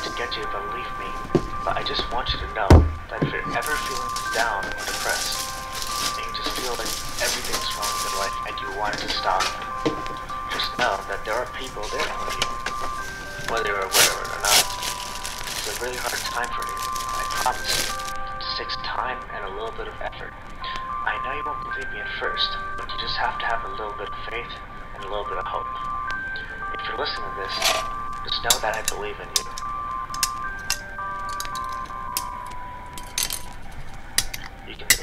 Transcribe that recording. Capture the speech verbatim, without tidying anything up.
hard to get you, believe me, but I just want you to know that if you're ever feeling down or depressed, and you just feel like everything's wrong in life and you want it to stop, just know that there are people there for you, whether you're aware of it or not. It's a really hard time for you, I promise you. It takes time and a little bit of effort. I know you won't believe me at first, but you just have to have a little bit of faith and a little bit of hope. If you're listening to this, just know that I believe in you. You can